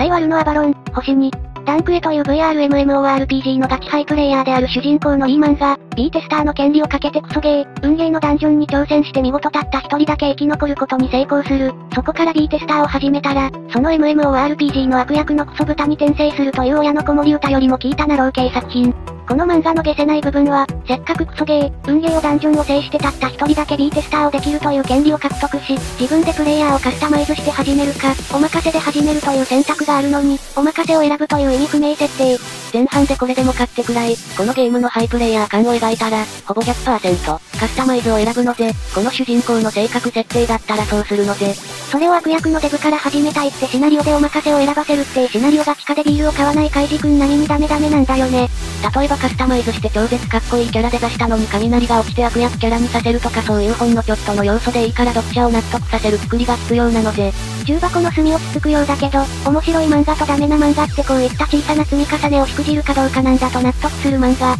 対ワルのアバロン、星2。ダンクエという VRMMORPG のガチハイプレイヤーである主人公のイーマンが、B テスターの権利をかけてクソゲー、運ゲーのダンジョンに挑戦して見事たった一人だけ生き残ることに成功する。そこから B テスターを始めたら、その MMORPG の悪役のクソ豚に転生するという親の子守歌よりも聞いたなろう系作品。この漫画の解せない部分は、せっかくクソゲー、運ゲーをダンジョンを制してたった一人だけ B テスターをできるという権利を獲得し、自分でプレイヤーをカスタマイズして始めるか、お任せで始めるという選択があるのに、お任せを選ぶという意味不明設定。前半でこれでもかってくらい、このゲームのハイプレイヤー感を描いたら、ほぼ 100% カスタマイズを選ぶのぜ、この主人公の性格設定だったらそうするのぜ。それを悪役のデブから始めたいってシナリオでお任せを選ばせるっていうシナリオが地下でビールを買わないカイジ君並みにダメダメなんだよね。例えばカスタマイズして超絶かっこいいキャラで出したのに雷が落ちて悪役キャラにさせるとか、そういうほんのちょっとの要素でいいから読者を納得させる作りが必要なのぜ。重箱の隅をつつくようだけど、面白い漫画とダメな漫画ってこういった小さな積み重ねをしくじるかどうかなんだと納得する漫画。